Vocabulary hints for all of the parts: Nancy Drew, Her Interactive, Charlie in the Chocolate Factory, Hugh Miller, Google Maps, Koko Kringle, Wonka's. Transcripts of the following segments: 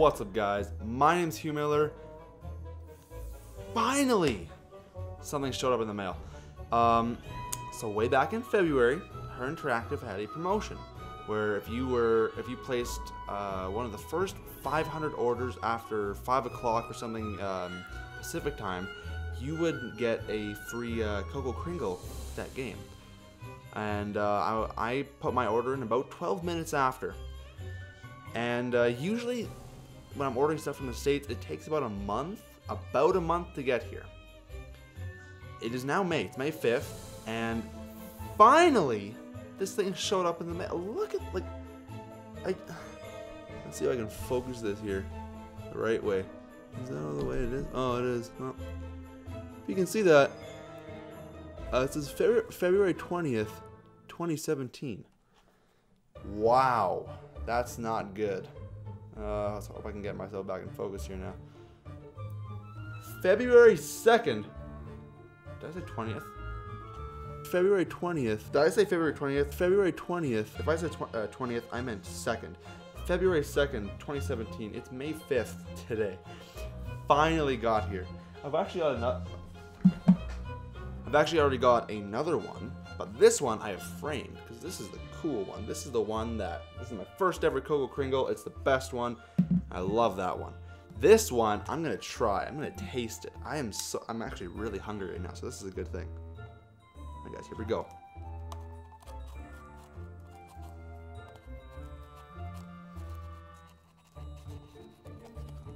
What's up, guys? My name's Hugh Miller. Finally, something showed up in the mail. So way back in February, Her Interactive had a promotion where if you placed one of the first 500 orders after 5 o'clock or something Pacific time, you would get a free Koko Kringle that game. And I put my order in about 12 minutes after. And usually when I'm ordering stuff from the States, it takes about a month to get here. It is now May, it's May 5th, and finally this thing showed up in the mail. Look at, like, let's see if I can focus this here the right way. Is that all the way it is? Oh, it is. Well, if you can see that, it says February 20th, 2017. Wow. That's not good. Let's hope I can get myself back in focus here now. February 2nd. Did I say 20th? February 20th. Did I say February 20th? February 20th. If I said 20th, I meant 2nd. February 2nd, 2017. It's May 5th today. Finally got here. I've actually already got another one, but this one I have framed because this is the cool one. This is the one that, this is my first ever Koko Kringle. It's the best one. I love that one. This one, I'm gonna try. I'm gonna taste it. I'm actually really hungry right now, so this is a good thing. All right, guys, here we go.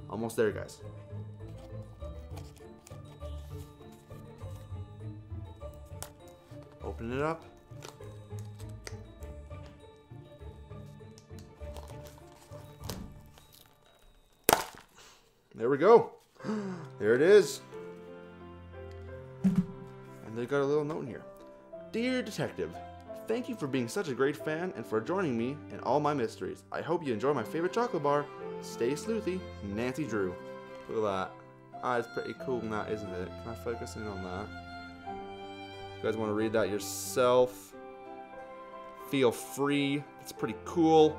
Almost there, guys. Open it up. There we go. There it is. And they got a little note in here. Dear Detective, thank you for being such a great fan and for joining me in all my mysteries. I hope you enjoy my favorite chocolate bar. Stay sleuthy, Nancy Drew. Look at that. Ah, it's pretty cool now, isn't it? Can I focus in on that? You guys want to read that yourself, feel free. It's pretty cool.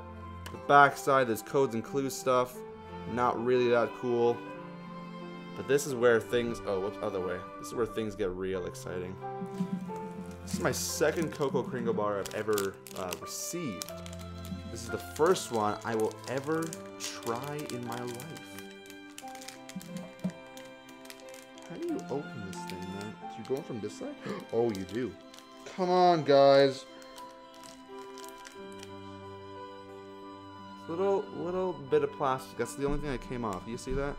The backside, there's codes and clues stuff. Not really that cool. But this is where things, oh, whoops, other way. This is where things get real exciting. This is my second Koko Kringle bar I've ever received. This is the first one I will ever try in my life. How do you open this thing, man? You going from this side? Oh, you do. Come on, guys. Little bit of plastic. That's the only thing that came off. You see that?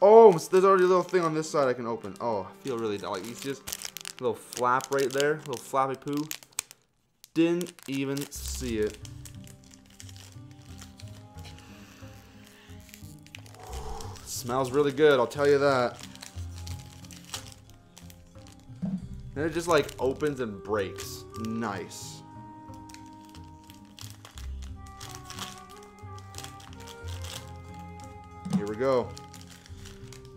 Oh, so there's already a little thing on this side I can open. Oh, I feel really like you see this little flap right there, little flappy poo. Didn't even see it. Smells really good, I'll tell you that. And it just like opens and breaks. Nice. Here we go.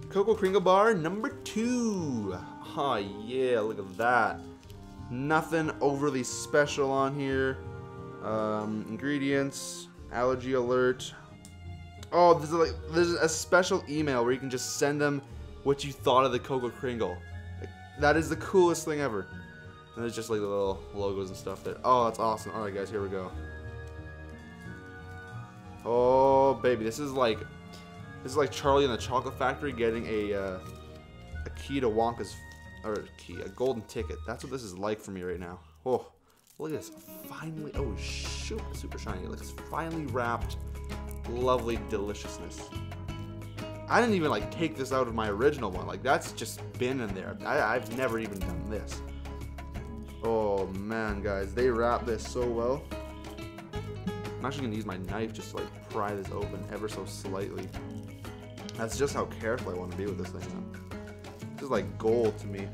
Koko Kringle bar number 2. Oh yeah, look at that. Nothing overly special on here. Ingredients, allergy alert. Oh, there's a special email where you can just send them what you thought of the Koko Kringle. Like, that is the coolest thing ever. And there's just like the little logos and stuff there. Oh, that's awesome. Alright guys, here we go. Oh baby, this is like Charlie in the Chocolate Factory getting a key to Wonka's, or a golden ticket. That's what this is like for me right now. Oh, look at this. Finally, oh shoot, super shiny. Look, it's finally wrapped. Lovely deliciousness. I didn't even like take this out of my original one. Like that's just been in there. I've never even done this. Oh man, guys, they wrap this so well. I'm actually gonna use my knife just to like pry this open ever so slightly. That's just how careful I want to be with this thing now. This is like gold to me.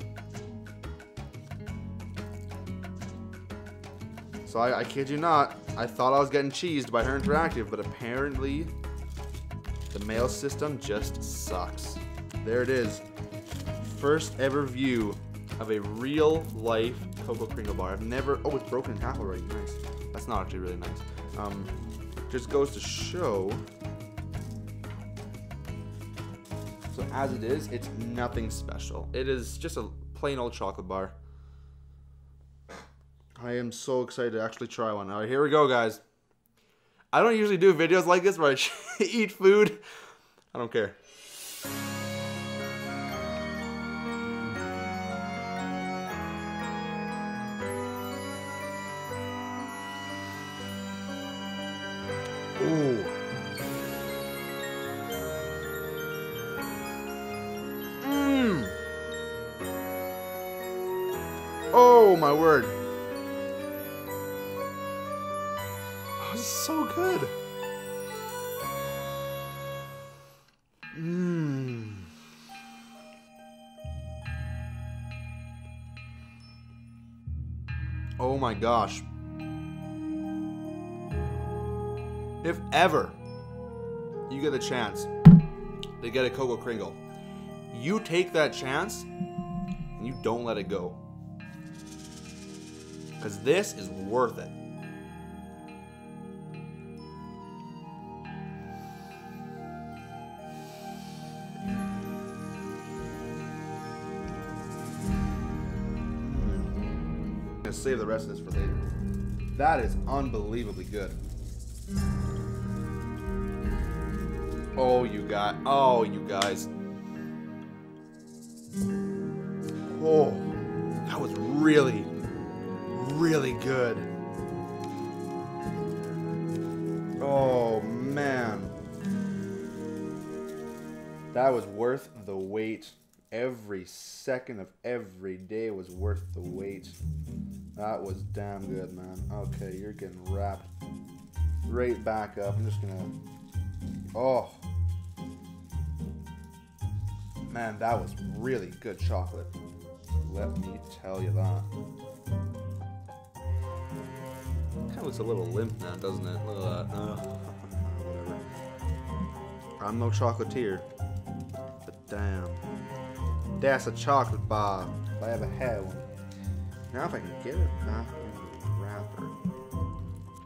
So I kid you not, I thought I was getting cheesed by Her Interactive, but apparently the mail system just sucks. There it is. First ever view of a real life Koko Kringle bar. I've never, oh, it's broken in half already, nice. That's not actually really nice. Just goes to show. So as it is, it's nothing special. It is just a plain old chocolate bar. I am so excited to actually try one. All right, here we go, guys. I don't usually do videos like this where I eat food. I don't care. Ooh. Mmm. Oh my word. This is so good. Mmm. Oh my gosh. If ever you get a chance to get a Koko Kringle, you take that chance and you don't let it go. Because this is worth it. Save the rest of this for later. That is unbelievably good. Oh, you guys. Oh, you guys. Oh, that was really, really good. Oh, man. That was worth the wait. Every second of every day was worth the wait. That was damn good, man. Okay, you're getting wrapped right back up. I'm just gonna... Oh. Man, that was really good chocolate. Let me tell you that. Kind of looks a little limp now, doesn't it? Look at that. Whatever. I'm no chocolatier. But damn. That's a chocolate bar if I ever had one. Now if I can get it back in the wrapper.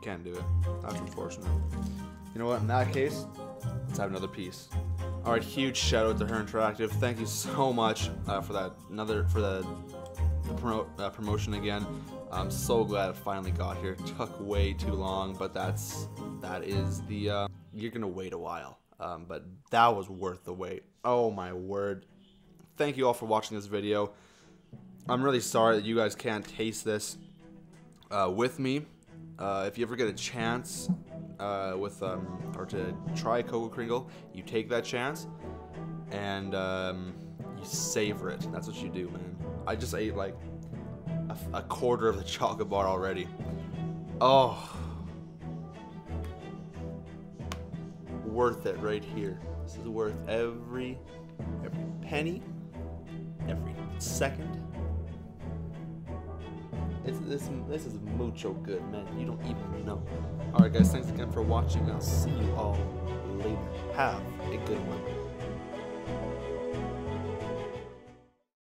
Can't do it. That's unfortunate. You know what? In that case, let's have another piece. All right, huge shout out to Her Interactive. Thank you so much for that. Promotion again. I'm so glad it finally got here. It took way too long, but that is the. You're gonna wait a while, but that was worth the wait. Oh my word! Thank you all for watching this video. I'm really sorry that you guys can't taste this with me. If you ever get a chance to try Koko Kringle, you take that chance and you savor it. That's what you do, man. I just ate like a quarter of the chocolate bar already. Oh, worth it right here. This is worth every penny, every second. This is mucho good, man. You don't even know. Alright guys, thanks again for watching. I'll see you all later. Have a good one.